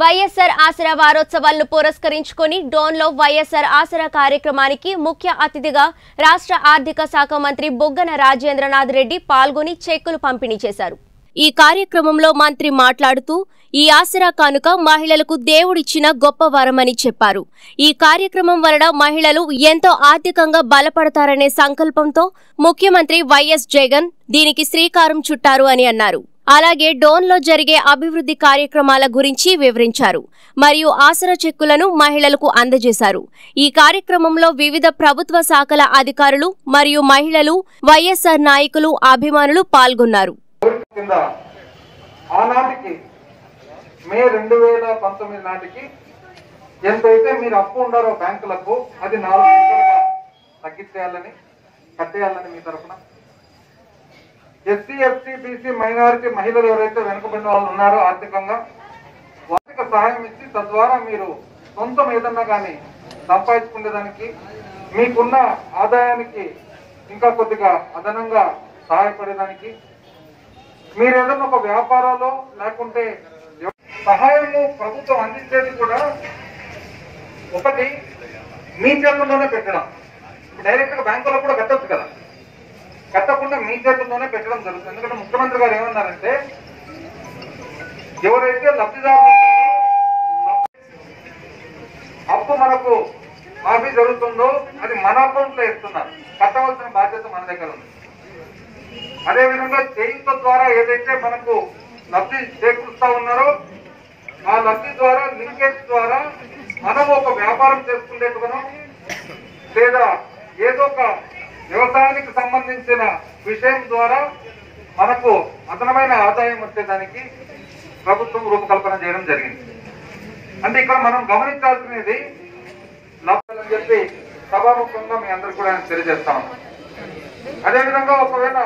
వైఎస్ఆర్ ఆసరా వారోత్సవాలను పురస్కరించుకొని డోన్లో వైఎస్ఆర్ ఆసరా కార్యక్రమానికి ముఖ్య అతిథిగా రాష్ట్ర ఆర్థిక శాఖ మంత్రి బుగ్గన రాజేంద్రనాథ్ రెడ్డి పాల్గొని చెక్కులు పంపిణీ చేశారు। ఈ కార్యక్రమంలో మంత్రి మాట్లాడుతూ ఈ ఆసరా కానుక మహిళలకు దేవుడిచ్చిన గొప్ప వరమని చెప్పారు। ఈ కార్యక్రమం వలన మహిళలు ఎంతో ఆర్థికంగా బలపడతారనే సంకల్పంతో ముఖ్యమంత్రి వైఎస్ జగన్ దీనికి శ్రీకారం చుట్టారు అని అన్నారు। అలాగే డోన్ లో జరిగే అభివృద్ధి కార్యక్రమాల గురించి వివరించారు। మరియు ఆసరా చెక్కులను మహిళలకు అందజేశారు। ఈ కార్యక్రమంలో వివిధ ప్రభుత్వ శాఖల అధికారులు మరియు మహిళలు వైఎస్ఆర్ నాయకులు అభిమానులు పాల్గొన్నారు। ఎస్సీ ఎస్టీ బీసీ మైనారిటీ మహిళలు ఎవరైతే వెనుకబడిన వాళ్ళు ఉన్నారో ఆర్థికంగా వారికి సహాయం ఇచ్చి తద్వారా మీరు సొంతం ఏదన్నా కానీ సంపాదించుకునేదానికి మీకున్న ఆదాయానికి ఇంకా కొద్దిగా అదనంగా సహాయపడేదానికి మీరు ఏదన్నా ఒక వ్యాపారాలు లేకుంటే సహాయము ప్రభుత్వం అందించేది కూడా ఒకటి మీ చేతుల్లోనే పెట్టడం, డైరెక్ట్గా బ్యాంకులో కూడా కట్టొచ్చు కదా, కట్టకుండా మీ చేతుల్లోనే పెట్టడం జరుగుతుంది। ఎందుకంటే ముఖ్యమంత్రి గారు ఏమన్నారంటే ఎవరైతే లబ్ధిదారులు అప్పు మనకు మాఫీ జరుగుతుందో అది మన అకౌంట్ లో ఇస్తున్నారు, కట్టవలసిన బాధ్యత మన దగ్గర ఉంది। అదేవిధంగా చేయుత ద్వారా ఏదైతే మనకు లబ్ధి చేకూరుస్తా ఉన్నారో ఆ లబ్ధి ద్వారా లింకేజ్ ద్వారా మనం ఒక వ్యాపారం చేసుకునేట్టుగాను లేదా ఏదో ఒక వ్యవసాయానికి సంబంధించిన విషయం ద్వారా మనకు అదనమైన ఆదాయం వచ్చేదానికి ప్రభుత్వం రూపకల్పన చేయడం జరిగింది। అంటే ఇక్కడ మనం గమనించాల్సినది లాభాలని చెప్పి సభాముఖంగా మీ అందరికీ కూడా తెలియజేస్తాం। అదేవిధంగా ఒకవేళ